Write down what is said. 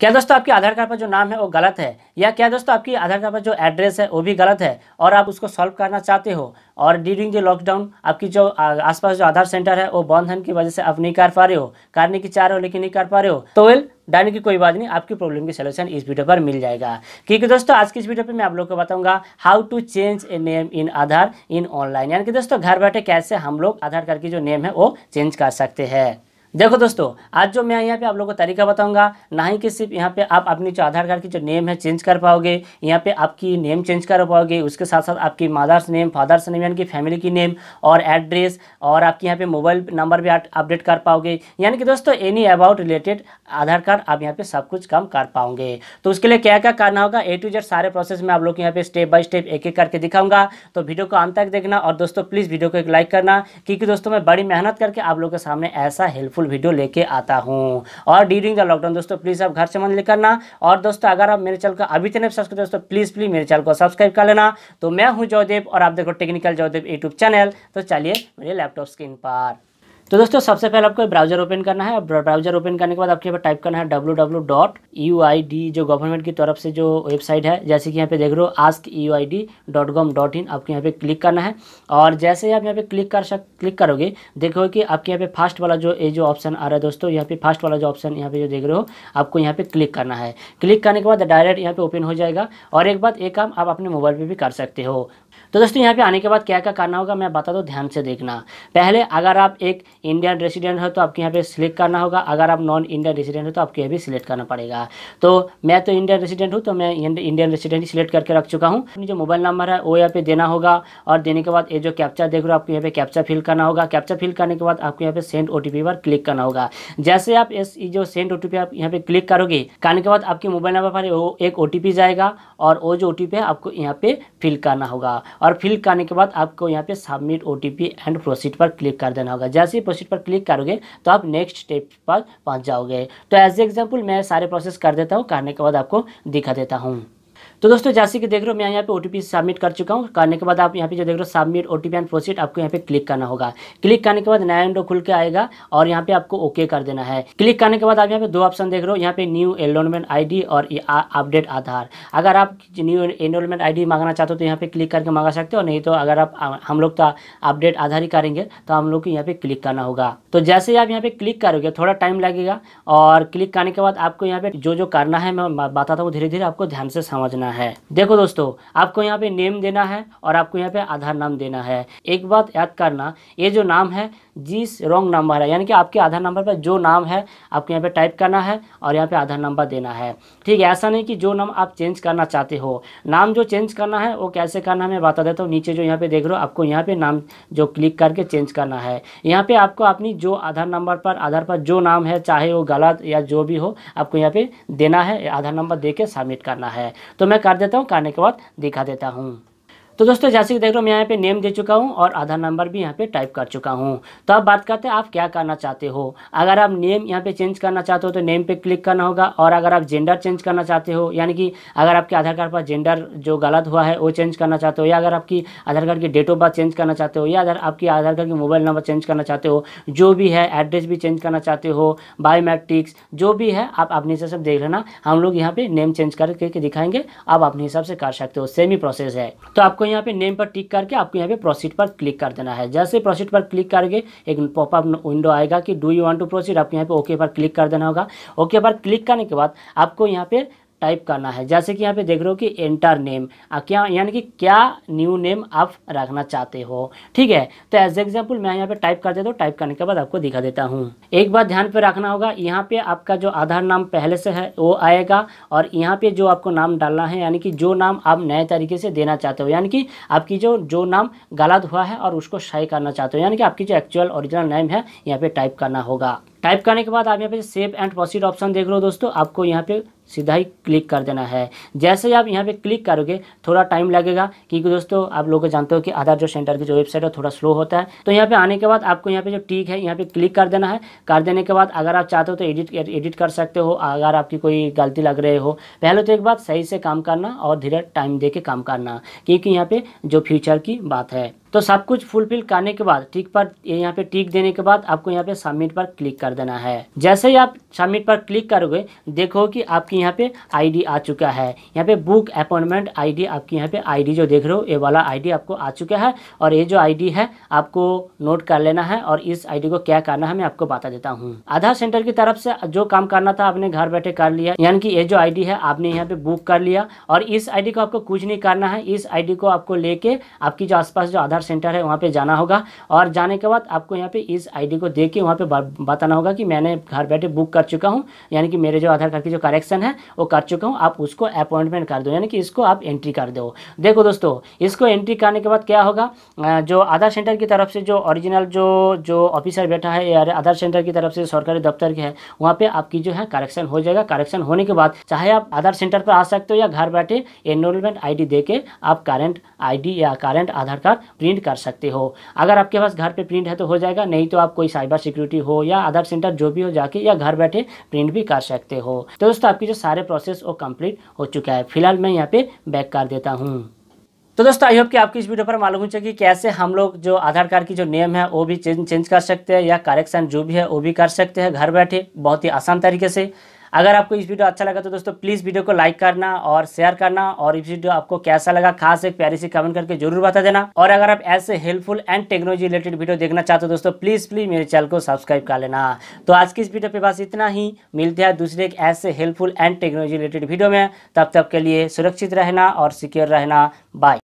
क्या दोस्तों आपके आधार कार्ड पर जो नाम है वो गलत है, या क्या दोस्तों आपकी आधार कार्ड पर जो एड्रेस है वो भी गलत है और आप उसको सॉल्व करना चाहते हो और ड्यूरिंग जो लॉकडाउन आपकी जो आसपास जो आधार सेंटर है वो बंद होने की वजह से आप नहीं कर पा रहे हो, करने की चाह रहे हो लेकिन नहीं कर पा रहे हो, तो वेल डरने की कोई बात नहीं, आपकी प्रॉब्लम की सलूशन इस वीडियो पर मिल जाएगा। क्योंकि दोस्तों आज की इस वीडियो पर मैं आप लोग को बताऊंगा how to change a name in Aadhaar in online, यानी कि दोस्तों घर बैठे कैसे हम लोग आधार कार्ड की जो नेम है वो चेंज कर सकते हैं। देखो दोस्तों आज जो मैं यहाँ पे आप लोगों को तरीका बताऊंगा, ना ही कि सिर्फ यहाँ पे आप अपनी जो आधार कार्ड की जो नेम है चेंज कर पाओगे, यहाँ पे आपकी नेम चेंज कर पाओगे, उसके साथ साथ आपकी मदर्स नेम, फादर्स नेम, यानी कि फैमिली की नेम और एड्रेस और आपके यहाँ पे मोबाइल नंबर भी अपडेट कर पाओगे, यानी कि दोस्तों any about related Aadhaar card आप यहाँ पर सब कुछ काम कर पाओगे। तो उसके लिए क्या क्या करना होगा A to Z सारे प्रोसेस में आप लोग यहाँ पे स्टेप बाय स्टेप एक एक करके दिखाऊंगा, तो वीडियो को अंत तक देखना और दोस्तों प्लीज़ वीडियो को एक लाइक करना, क्योंकि दोस्तों मैं बड़ी मेहनत करके आप लोगों के सामने ऐसा हेल्पफुल वीडियो लेके आता हूं। और ड्यूरिंग द लॉकडाउन दोस्तों प्लीज आप घर से मन करना, और दोस्तों अगर आप मेरे चैनल को अभी तक नहीं सब्सक्राइब दोस्तों प्लीज मेरे चैनल को सब्सक्राइब कर लेना। तो मैं हूं जोदेव और आप देखो टेक्निकल जोदेव यूट्यूब चैनल। तो चलिए मेरे लैपटॉप स्क्रीन पर, तो दोस्तों सबसे पहले आपको ब्राउजर ओपन करना है। ब्राउजर ओपन करने के बाद आपके यहाँ पर टाइप करना है www.uid जो गवर्नमेंट की तरफ से जो वेबसाइट है, जैसे कि यहाँ पे देख रहे हो askuid.gov.in आपको यहाँ पे क्लिक करना है। और जैसे ही आप यहाँ पे क्लिक करोगे देखो कि आपके यहाँ पे फर्स्ट वाला जो ये जो ऑप्शन आ रहा है दोस्तों, यहाँ पे फर्स्ट वाला जो ऑप्शन यहाँ पे जो देख रहे हो आपको यहाँ पे क्लिक करना है। क्लिक करने के बाद डायरेक्ट यहाँ पे ओपन हो जाएगा और एक बात एक काम आप अपने मोबाइल पर भी कर सकते हो। तो दोस्तों यहाँ पे आने के बाद क्या क्या करना होगा मैं बता दूँ, ध्यान से देखना। पहले अगर आप एक इंडियन रेसिडेंट हो तो आपके यहाँ पे सिलेक्ट करना होगा, अगर आप नॉन इंडियन रेसिडेंट हो तो आपके यहाँ भी सिलेक्ट करना पड़ेगा। तो मैं तो इंडियन रेसिडेंट हूँ तो मैं इंडियन रेसिडेंट ही सिलेक्ट करके रख चुका हूँ। अपनी जो मोबाइल नंबर है वो यहाँ पे देना होगा और देने के बाद ये जो कैप्चा देख रहे हो आपको यहाँ पे कैप्चा फिल करना होगा। कैप्चा फिल करने के बाद आपको यहाँ पे सेंड OTP पर क्लिक करना होगा। जैसे आप इस जो सेंड OTP आप यहाँ पे क्लिक करोगे, करने के बाद आपके मोबाइल नंबर पर एक OTP जाएगा और वो जो OTP है आपको यहाँ पे फिल करना होगा और फिल करने के बाद आपको यहाँ पे सबमिट OTP एंड प्रोसीड पर क्लिक कर देना होगा। जैसे प्रोसीड पर क्लिक करोगे तो आप नेक्स्ट स्टेप पर पहुंच जाओगे। तो एज एग्जांपल मैं सारे प्रोसेस कर देता हूं, करने के बाद आपको दिखा देता हूं। तो दोस्तों जैसे कि देख रहे हो मैं यहाँ पे OTP सबमिट कर चुका हूँ। करने के बाद आप यहाँ पे जो देख रहे हो सबमिट OTP एंड प्रोसीड आपको यहाँ पे क्लिक करना होगा। क्लिक करने के बाद नया विंडो खुल के आएगा और यहाँ पे आपको ओके कर देना है। क्लिक करने के बाद आप यहाँ पे दो ऑप्शन देख रहे हो, यहाँ पे न्यू एनरोलमेंट ID और अपडेट आधार। अगर आप न्यू एनरोलमेंट ID मांगना चाहते हो तो यहाँ पे क्लिक करके मांगा सकते हो, नहीं तो अगर आप हम लोग तो अपडेट आधार ही करेंगे तो हम लोग को यहाँ पे क्लिक करना होगा। तो जैसे ही आप यहाँ पे क्लिक करोगे थोड़ा टाइम लगेगा और क्लिक करने के बाद आपको यहाँ पे जो जो करना है मैं बताता हूँ, धीरे धीरे आपको ध्यान से समझना है। देखो दोस्तों आपको यहाँ पे नेम देना है और आपको यहाँ पे आधार नाम देना है। एक बात याद करना, ये जो नाम है जिस रॉन्ग नंबर है, यानी कि आपके आधार नंबर पर जो नाम है आपको यहाँ पे टाइप करना है और यहाँ पे आधार नंबर देना है, ठीक है। ऐसा नहीं कि जो नाम आप चेंज करना चाहते हो, नाम जो चेंज करना है वो कैसे करना है मैं बता देता हूँ। नीचे जो यहाँ पे देख रहे हो आपको यहाँ पे नाम जो क्लिक करके चेंज करना है, यहाँ पे आपको अपनी जो आधार नंबर पर जो नाम है, चाहे वो गलत या जो भी हो, आपको यहाँ पे देना है, आधार नंबर दे के सबमिट करना है। तो मैं कर देता हूँ, करने के बाद दिखा देता हूँ। तो दोस्तों जैसे कि देख रहे हो मैं यहाँ पे नेम दे चुका हूँ और आधार नंबर भी यहाँ पे टाइप कर चुका हूँ। तो अब बात करते हैं आप क्या करना चाहते हो। अगर आप नेम यहाँ पे चेंज करना चाहते हो तो नेम पे क्लिक करना होगा, और अगर आप जेंडर चेंज करना चाहते हो, यानी कि अगर आपके आधार कार्ड पर जेंडर जो गलत हुआ है वो चेंज करना चाहते हो, या अगर आपकी आधार कार्ड की डेट ऑफ बर्थ चेंज करना चाहते हो, या अगर आपकी आधार कार्ड की मोबाइल नंबर चेंज करना चाहते हो, जो भी है एड्रेस भी चेंज करना चाहते हो, बायोमेट्रिक्स जो भी है आप अपने हिसाब से देख लेना। हम लोग यहाँ पे नेम चेंज करके दिखाएंगे, आप अपने हिसाब से कर सकते हो, सेम ही प्रोसेस है। तो आपको यहाँ पे नेम पर टिक करके आपको यहाँ पे प्रोसीड पर क्लिक कर देना है। जैसे प्रोसीड पर क्लिक करके एक पॉपअप विंडो आएगा कि do you want to proceed, आपको यहाँ पे ओके पर क्लिक कर देना होगा। ओके पर क्लिक करने के बाद आपको यहाँ पे टाइप करना है, जैसे कि यहाँ पे देख रहे हो कि एंटर नेम, क्या यानी कि क्या न्यू नेम आप रखना चाहते हो, ठीक है। तो एज एग्जाम्पल मैं यहाँ पे टाइप कर देता हूँ, टाइप करने के बाद आपको दिखा देता हूँ। एक बात ध्यान पे रखना होगा, यहाँ पे आपका जो आधार नाम पहले से है वो आएगा और यहाँ पे जो आपको नाम डालना है, यानी कि जो नाम आप नए तरीके से देना चाहते हो, यानी कि आपकी जो नाम गलत हुआ है और उसको सही करना चाहते हो, यानी कि आपकी जो एक्चुअल ओरिजिनल नेम है यहाँ पे टाइप करना होगा। टाइप करने के बाद आप यहाँ पे सेव एंड प्रोसीड ऑप्शन देख रहे हो दोस्तों, आपको यहाँ पे सीधा ही क्लिक कर देना है। जैसे ही आप यहाँ पे क्लिक करोगे थोड़ा टाइम लगेगा क्योंकि दोस्तों आप लोग जानते हो कि आधार जो सेंटर की जो वेबसाइट है थोड़ा स्लो होता है। तो यहाँ पे आने के बाद आपको यहाँ पे जो टिक है यहाँ पे क्लिक कर देना है। कर देने के बाद अगर आप चाहते हो तो एडिट कर सकते हो अगर आपकी कोई गलती लग रही हो। पहले तो एक बात सही से काम करना और धीरे टाइम दे के काम करना क्योंकि यहाँ पे जो फ्यूचर की बात है। तो सब कुछ फुलफिल करने के बाद टिक पर यहाँ पे टिक देने के बाद आपको यहाँ पे सबमिट पर क्लिक कर देना है। जैसे ही आप सबमिट पर क्लिक करोगे देखो कि आपकी यहाँ पे आईडी आ चुका है। यहाँ पे बुक अपॉइंटमेंट आईडी आपकी यहाँ पे आईडी जो देख रहे हो ये वाला आईडी आपको आ चुका है। और ये जो आईडी है आपको नोट कर लेना है और इस आईडी को क्या करना है मैं आपको बता देता हूँ। आधार सेंटर की तरफ से जो काम करना था आपने घर बैठे कर लिया, यानी कि ये जो आईडी है आपने यहाँ पे बुक कर लिया और इस आईडी को आपको कुछ नहीं करना है। इस आईडी को आपको लेके आपकी जो आसपास जो आधार सेंटर है वहाँ पे जाना होगा और जाने के बाद आपको यहाँ पे इस आईडी को देके वहाँ पे बताना होगा कि मैंने घर बैठे बुक कर चुका हूँ, यानी कि मेरे जो आधार कार्ड की जो करेक्शन है वो कर चुका हूँ। आप उसको अपॉइंटमेंट कर दो, यानी कि इसको आप एंट्री कर दो। देखो दोस्तों इसको एंट्री करने के बाद क्या होगा, जो आधार सेंटर की तरफ से जो ओरिजिनल जो ऑफिसर बैठा है या आधार सेंटर की तरफ से सरकारी दफ्तर के है वहाँ पर आपकी जो है करेक्शन हो जाएगा। करेक्शन होने के बाद चाहे आप आधार सेंटर पर आ सकते हो या घर बैठे एनरोलमेंट आई डी दे के आप करेंट आई डी या करेंट आधार कार्ड प्रिंट कर सकते हो। अगर आपके पास घर पे प्रिंट है तो हो जाएगा, नहीं तो आप कोई साइबर सिक्योरिटी हो या आधार सेंटर जो भी हो जाके या घर बैठे प्रिंट भी कर सकते हो। तो दोस्तों आपकी जो सारे प्रोसेस वो कंप्लीट हो चुका है। फिलहाल मैं यहाँ पे बैक कर देता हूँ। तो दोस्तों आई होप कि आपकी इस वीडियो पर मालूम हो चुकी कैसे हम लोग जो आधार कार्ड की जो नेम है वो भी चेंज कर सकते हैं या करेक्शन जो भी है वो भी कर सकते हैं घर बैठे बहुत ही आसान तरीके से। अगर आपको इस वीडियो अच्छा लगा तो दोस्तों प्लीज़ वीडियो को लाइक करना और शेयर करना और इस वीडियो आपको कैसा लगा खास एक प्यारी सी कमेंट करके जरूर बता देना। और अगर आप ऐसे helpful and technology related video देखना चाहते हो दोस्तों प्लीज़ मेरे चैनल को सब्सक्राइब कर लेना। तो आज की इस वीडियो पे बस इतना ही, मिलते हैं दूसरे एक ऐसे helpful and technology related video में। तब तक के लिए सुरक्षित रहना और सिक्योर रहना। बाय।